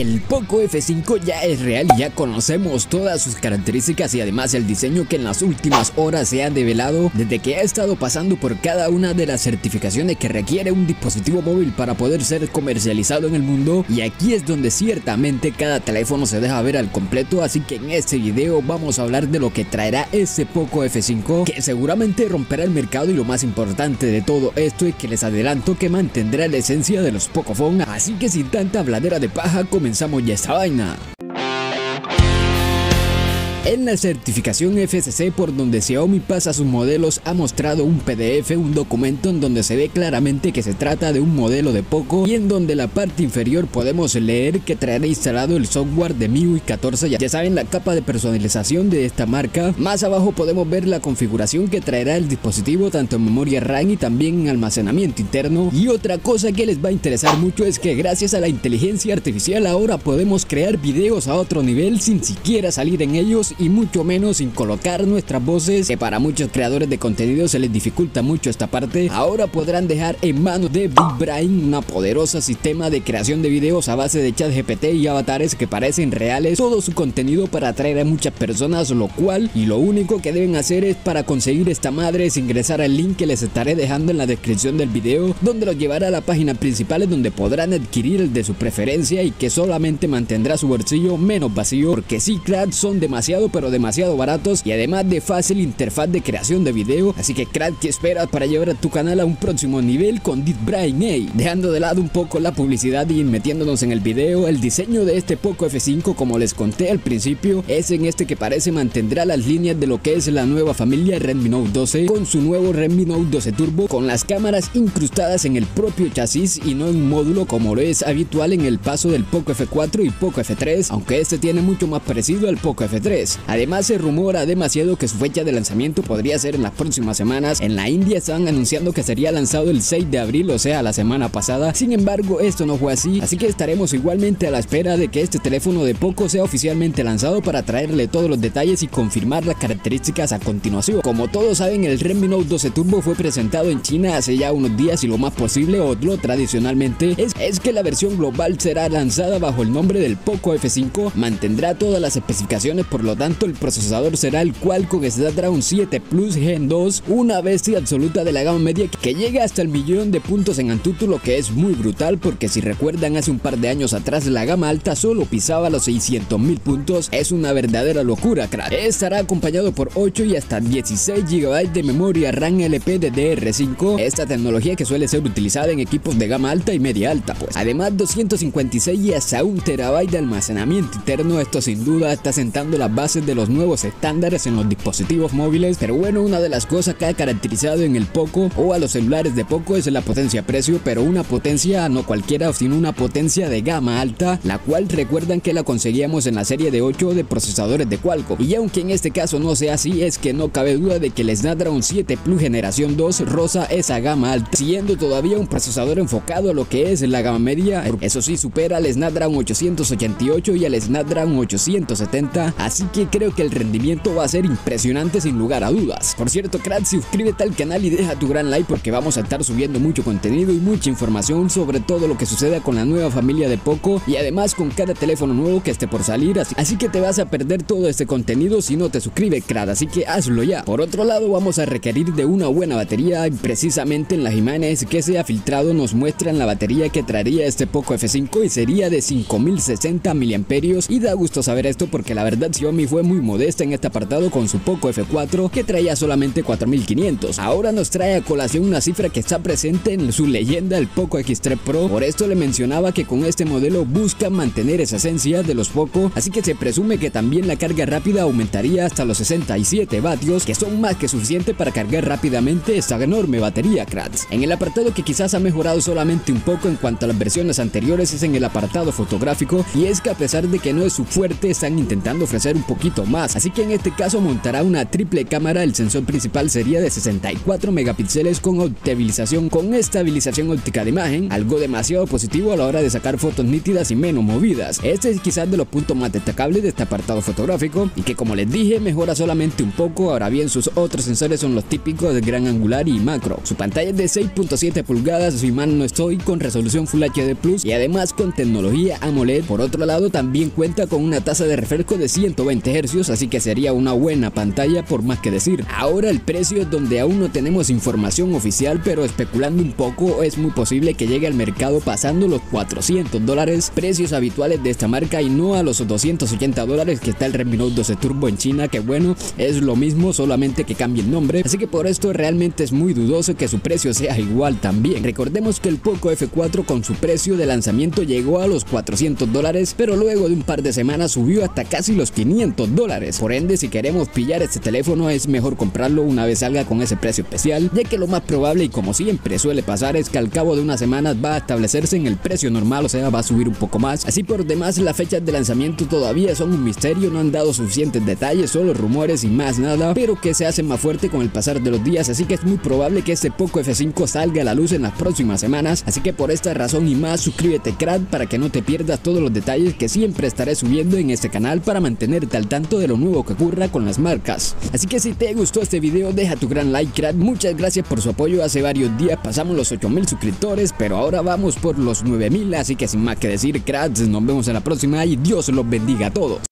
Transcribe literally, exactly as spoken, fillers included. el Poco F cinco ya es real y ya conocemos todas sus características y además el diseño que en las últimas horas se ha develado desde que ha estado pasando por cada una de las certificaciones que requiere un dispositivo móvil para poder ser comercializado en el mundo, y aquí es donde ciertamente cada teléfono se deja ver al completo. Así que en este video vamos a hablar de lo que traerá este Poco F cinco, que seguramente romperá el mercado, y lo más importante de todo esto es que les adelanto que mantendrá la esencia de los Pocophone. Así que sin tanta habladera de paja, comenzamos ya esta vaina. En la certificación F C C, por donde Xiaomi pasa sus modelos, ha mostrado un P D F, un documento en donde se ve claramente que se trata de un modelo de Poco, y en donde la parte inferior podemos leer que traerá instalado el software de M I U I catorce, ya saben, la capa de personalización de esta marca. Más abajo podemos ver la configuración que traerá el dispositivo, tanto en memoria RAM y también en almacenamiento interno. Y otra cosa que les va a interesar mucho es que gracias a la inteligencia artificial ahora podemos crear videos a otro nivel sin siquiera salir en ellos, y mucho menos sin colocar nuestras voces, que para muchos creadores de contenido se les dificulta mucho esta parte. Ahora podrán dejar en manos de DeepBrain una poderosa sistema de creación de videos a base de ChatGPT y avatares que parecen reales todo su contenido para atraer a muchas personas, lo cual y lo único que deben hacer es, para conseguir esta madre, es ingresar al link que les estaré dejando en la descripción del video, donde los llevará a la página principal, donde podrán adquirir el de su preferencia y que solamente mantendrá su bolsillo menos vacío, porque sí, cracks, son demasiado pero demasiado baratos y además de fácil interfaz de creación de video. Así que crack, ¿qué esperas para llevar a tu canal a un próximo nivel con DeepBrain A I? Dejando de lado un poco la publicidad y metiéndonos en el video, el diseño de este Poco F cinco, como les conté al principio, es en este que parece mantendrá las líneas de lo que es la nueva familia Redmi Note doce, con su nuevo Redmi Note doce Turbo, con las cámaras incrustadas en el propio chasis y no en un módulo como lo es habitual en el paso del Poco F cuatro y Poco F tres, aunque este tiene mucho más parecido al Poco F tres. Además, se rumora demasiado que su fecha de lanzamiento podría ser en las próximas semanas. En la India estaban anunciando que sería lanzado el seis de abril, o sea la semana pasada. Sin embargo, esto no fue así, así que estaremos igualmente a la espera de que este teléfono de Poco sea oficialmente lanzado para traerle todos los detalles y confirmar las características a continuación. Como todos saben, el Redmi Note doce Turbo fue presentado en China hace ya unos días, y lo más posible, o lo tradicionalmente es, es que la versión global será lanzada bajo el nombre del Poco F cinco. Mantendrá todas las especificaciones, por lo tanto el procesador será el Qualcomm Snapdragon siete Plus Gen dos, una bestia absoluta de la gama media que llega hasta el millón de puntos en AnTuTu, lo que es muy brutal, porque si recuerdan, hace un par de años atrás la gama alta solo pisaba los seiscientos mil puntos. Es una verdadera locura, crack. Estará acompañado por ocho y hasta dieciséis gigabytes de memoria RAM L P D D R cinco, esta tecnología que suele ser utilizada en equipos de gama alta y media alta, pues. Además, doscientos cincuenta y seis y hasta un terabyte de almacenamiento interno. Esto sin duda está sentando las bases de los nuevos estándares en los dispositivos móviles. Pero bueno, una de las cosas que ha caracterizado en el Poco, o a los celulares de Poco, es la potencia precio, pero una potencia no cualquiera, sino una potencia de gama alta, la cual recuerdan que la conseguíamos en la serie de ocho de procesadores de Qualcomm. Y aunque en este caso no sea así, es que no cabe duda de que el Snapdragon siete Plus generación dos roza esa gama alta, siendo todavía un procesador enfocado a lo que es la gama media. Eso sí, supera al Snapdragon ochocientos ochenta y ocho y al Snapdragon ochocientos setenta, así que creo que el rendimiento va a ser impresionante sin lugar a dudas. Por cierto, crack, suscríbete al canal y deja tu gran like, porque vamos a estar subiendo mucho contenido y mucha información sobre todo lo que suceda con la nueva familia de Poco, y además con cada teléfono nuevo que esté por salir. Así, así que te vas a perder todo este contenido si no te suscribes, crack, así que hazlo ya. Por otro lado, vamos a requerir de una buena batería, y precisamente en las imágenes que se ha filtrado nos muestran la batería que traería este Poco F cinco, y sería de cinco mil sesenta miliamperios hora, y da gusto saber esto porque la verdad Xiaomi fue muy modesta en este apartado con su Poco F cuatro, que traía solamente cuatro mil quinientos. Ahora nos trae a colación una cifra que está presente en su leyenda, el Poco X tres Pro. Por esto le mencionaba que con este modelo buscan mantener esa esencia de los Poco, así que se presume que también la carga rápida aumentaría hasta los sesenta y siete vatios, que son más que suficiente para cargar rápidamente esta enorme batería, cracks. En el apartado que quizás ha mejorado solamente un poco en cuanto a las versiones anteriores es en el apartado fotográfico, y es que a pesar de que no es su fuerte, están intentando ofrecer un poquito más, así que en este caso montará una triple cámara. El sensor principal sería de sesenta y cuatro megapíxeles con optimización con estabilización óptica de imagen, algo demasiado positivo a la hora de sacar fotos nítidas y menos movidas. Este es quizás de los puntos más destacables de este apartado fotográfico y que, como les dije, mejora solamente un poco. Ahora bien, sus otros sensores son los típicos de gran angular y macro. Su pantalla es de seis punto siete pulgadas, su imán no estoy, con resolución Full H D Plus y además con tecnología AMOLED. Por otro lado, también cuenta con una tasa de refresco de ciento veinte hercios, así que sería una buena pantalla por más que decir. Ahora, el precio es donde aún no tenemos información oficial, pero especulando un poco, es muy posible que llegue al mercado pasando los cuatrocientos dólares, precios habituales de esta marca, y no a los doscientos ochenta dólares que está el Redmi Note doce Turbo en China, que bueno, es lo mismo, solamente que cambie el nombre. Así que por esto realmente es muy dudoso que su precio sea igual también. Recordemos que el Poco F cuatro, con su precio de lanzamiento, llegó a los cuatrocientos dólares, pero luego de un par de semanas subió hasta casi los quinientos dólares. Por ende, si queremos pillar este teléfono, es mejor comprarlo una vez salga con ese precio especial, ya que lo más probable, y como siempre suele pasar, es que al cabo de unas semanas va a establecerse en el precio normal, o sea, va a subir un poco más. Así por demás, las fechas de lanzamiento todavía son un misterio, no han dado suficientes detalles, solo rumores y más nada, pero que se hacen más fuerte con el pasar de los días, así que es muy probable que este Poco F cinco salga a la luz en las próximas semanas. Así que por esta razón y más, suscríbete, crack, para que no te pierdas todos los detalles que siempre estaré subiendo en este canal para mantenerte al tanto de lo nuevo que ocurra con las marcas. Así que si te gustó este video, deja tu gran like, crack, muchas gracias por su apoyo. Hace varios días pasamos los ocho mil suscriptores, pero ahora vamos por los nueve mil, así que sin más que decir, cracks, nos vemos en la próxima y Dios los bendiga a todos.